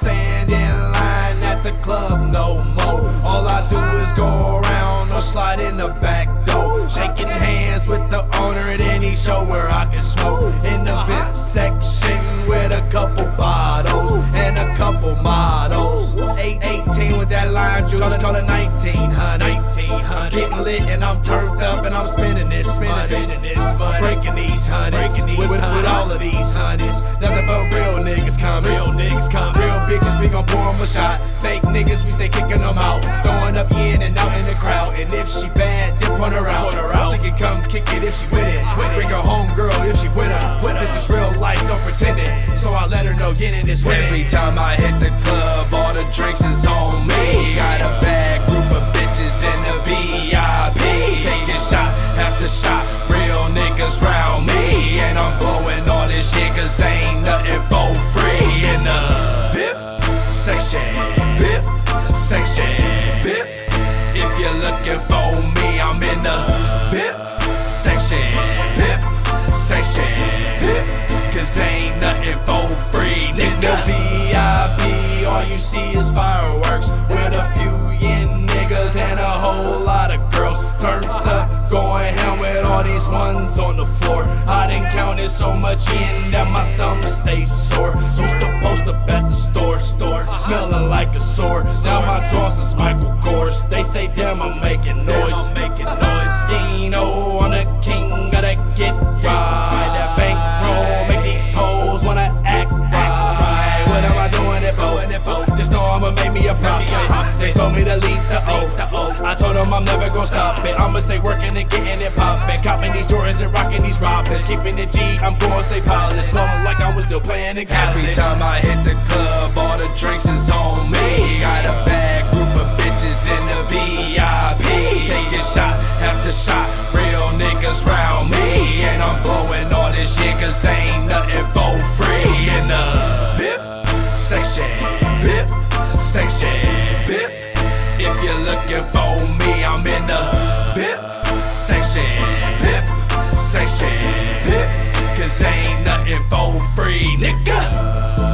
don't stand in line at the club no more. All I do is go around or slide in the back door, shaking hands with the owner, then he show where I can smoke. In the VIP section with a couple bottles and a couple models. 818 with that lime juice, let's call it 1900. Getting lit and I'm turned up and I'm spending this money, breaking these hundreds with all of these hundreds. Nothing but real niggas coming, real bitches we gon' pour them a shot. Fake niggas we stay kicking them out, throwing up in and out in the crowd. And if she bad, then point her out. She can come kick it if she with it. Bring her home girl if she with her. This is real life, don't pretend it. So I let her know getting is winning. Every time I hit the club, all the drinks is on me. Got a bad group of bitches in the VIP, taking shot after shot, real niggas round me. And I'm blowing all this shit cause ain't nothing for free. In the VIP section, VIP section, VIP. If you're looking for me, I'm in the VIP section, VIP section, VIP. Cause ain't nothing for free, nigga. VIP, all you see is fireworks with a few yin niggas and a whole lot of girls. Turned up, going ham with all these ones on the floor. I done counted so much in that my thumbs stay sore. Used to post up at the store, smelling like a sore. Now my drawers is Michael Kors. They say damn I'm making noise, Dino, I'm the king, gotta get right. That bankroll make these hoes wanna act right. What am I doing it for? Just know I'ma make me a profit. They told me to leave the O. I told them I'm never gonna stop it. I'ma stay working and getting it poppin', copping these Jordans and rocking these Robins, keeping it G, I'm gonna stay polished, blowing like I was still playing in college. Every time I hit the club, all the drinks is on me. Got a bad group of bitches in the VIP, taking shot after shot, real niggas round me. And I'm blowing all this shit cause ain't nothing for free. In the VIP section, VIP section, VIP. If you're looking for me, I'm in the VIP section, VIP section, VIP. Cause ain't nothing for free, nigga.